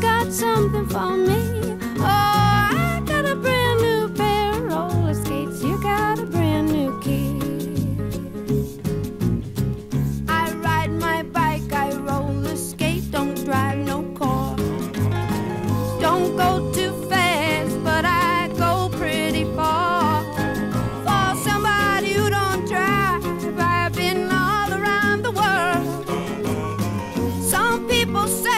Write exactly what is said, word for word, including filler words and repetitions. got something for me. Oh, I got a brand new pair of roller skates. You got a brand new key. I ride my bike, I roller skate. Don't drive no car. Don't go too fast, but I go pretty far. For somebody who don't drive, I've been all around the world. Some people say